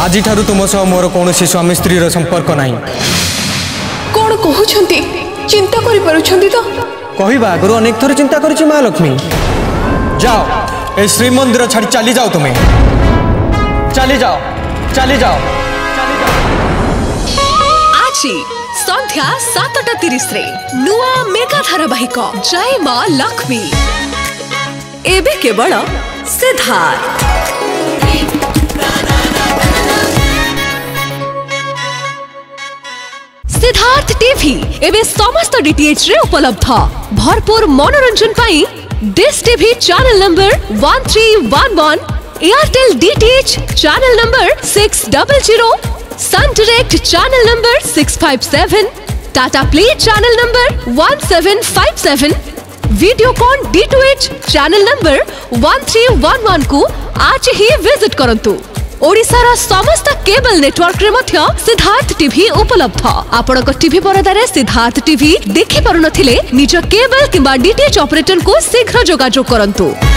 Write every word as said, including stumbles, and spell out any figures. आज तुम सह मोर कौन स्वामी स्त्री संपर्क ना कौन कहू चिंता कर अनेक थर चिंता कर माँ लक्ष्मी जाओ ए श्रीमंदिर छाड़ी चली जाओ तुम्हें चली जाओ चली जाओ आजी संध्या सातटा तीस नुआ मेगा धारावाहिक जय माँ लक्ष्मी एबे केवल सिद्धार्थ। सिद्धार्थ टीवी एबे समस्त डीटीएच रे उपलब्ध भरपूर मनोरंजन पाई Dish TV channel number one three one one, Airtel DTH channel number six double zero, Sun Direct channel number six five seven, Tata Play channel number one seven five seven, Videocon DTH channel number one three one one को आज ही visit करंतु। ओडिशा रा समस्त cable network रे मध्य Siddharth TV उपलब्ध। आपण को TV परदारे सिद्धार्थ टीवी देखि पारुनथिले निज केबल किबा डीटीएच ऑपरेटर को शीघ्र जोगाजोग करंतु।